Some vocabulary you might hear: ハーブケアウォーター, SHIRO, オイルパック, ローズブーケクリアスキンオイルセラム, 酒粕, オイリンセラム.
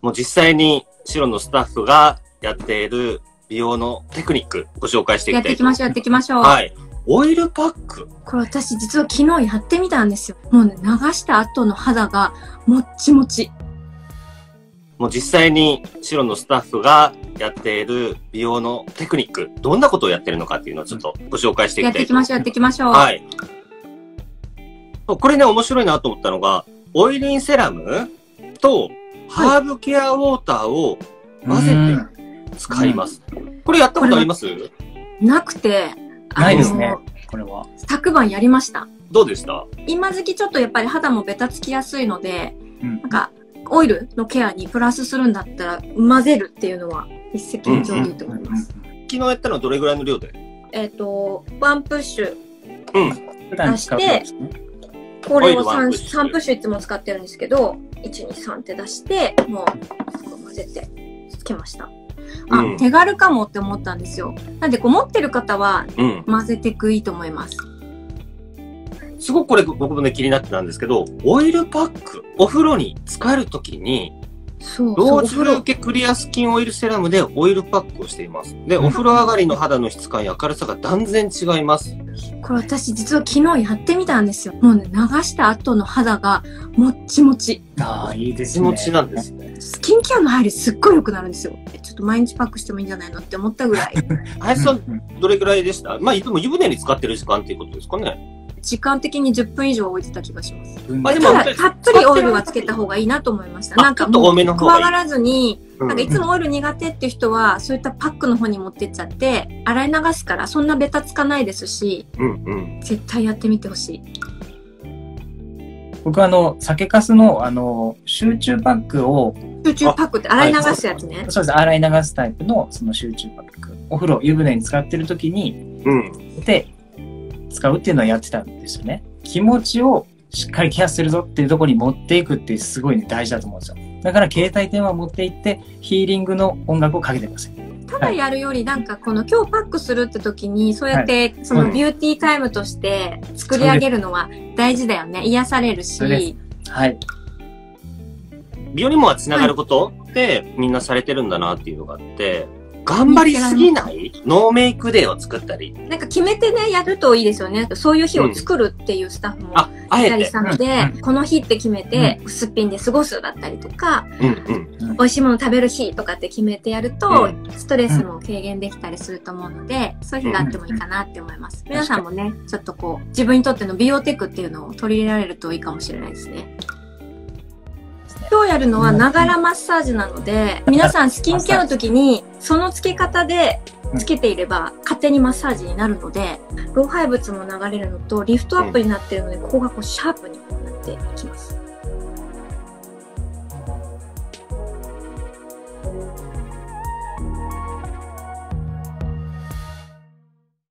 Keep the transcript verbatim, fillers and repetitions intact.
もう実際にシロのスタッフがやっている美容のテクニックご紹介していきたいと思います。やっていきましょう、やっていきましょう。はい。オイルパック。これ私実は昨日やってみたんですよ。もうね、流した後の肌がもっちもち。もう実際にシロのスタッフがやっている美容のテクニック、どんなことをやってるのかっていうのをちょっとご紹介していきたいと思います。やっていきましょう、やっていきましょう。はい。これね、面白いなと思ったのが、オイリンセラムとハーブケアウォーターを混ぜて使います。これやったことあります？なくて。ないですね。これは。昨晩やりました。どうでした？今時期ちょっとやっぱり肌もベタつきやすいので、うん、なんか、オイルのケアにプラスするんだったら、混ぜるっていうのは一石二鳥でいいと思います。うんうん、昨日やったのはどれぐらいの量で？えっと、ワンプッシュ出して、うん、これをさん、さんプッシュいつも使ってるんですけど、いち、に、さんって出して、もう、混ぜてつけました。あ、うん、手軽かもって思ったんですよ。なんでこう持ってる方は混ぜていくいいと思います。うん、すごくこれ僕もね気になってたんですけど、オイルパックお風呂に浸かるときにローズフルーケクリアスキンオイルセラムでオイルパックをしています。で、お風呂上がりの肌の質感や明るさが断然違います。これ私実は昨日やってみたんですよ。もうね、流した後の肌がもっちもち。ああ、いいですね。もっちもちなんですね。スキンケアの入りすっごい良くなるんですよ。ちょっと毎日パックしてもいいんじゃないのって思ったぐらい。林さん、どれぐらいでした？まあ、いつも湯船に使ってる時間っていうことですかね。時間的にじゅっぷん以上置いてた気がします。ただ、たっぷりオイルはつけた方がいいなと思いました。なんか、怖がらずに、なんかいつもオイル苦手っていう人は、そういったパックの方に持ってっちゃって、洗い流すから、そんなベタつかないですし、うんうん、絶対やってみてほしい。僕はあの、酒粕の、あの、集中パックを、集中パックって洗い流すやつね。はい、そうです。洗い流すタイプの、その集中パック。お風呂、湯船に使ってる時に、うん、で、使うっていうのはやってたんですよね。気持ちをしっかりケアするぞっていうところに持っていくってすごい、ね、大事だと思うんですよ。だから携帯電話を持っていってヒーリングの音楽をかけてください。ただやるよりなんかこの今日パックするって時にそうやってそのビューティータイムとして作り上げるのは大事だよね。癒されるし。はい。美容にもつながることってみんなされてるんだなっていうのがあって。頑張りすぎないノーメイクデーを作ったり。なんか決めてね、やるといいですよね。そういう日を作るっていうスタッフもいたりしたので、この日って決めて、すっぴんで過ごすだったりとか、美味しいもの食べる日とかって決めてやると、ストレスも軽減できたりすると思うので、そういう日があってもいいかなって思います。皆さんもね、ちょっとこう、自分にとっての美容テクっていうのを取り入れられるといいかもしれないですね。今日やるのはながらマッサージなので、皆さんスキンケアの時にそのつけ方でつけていれば勝手にマッサージになるので、老廃物も流れるのとリフトアップになっているので、ここがこうシャープになっていきます。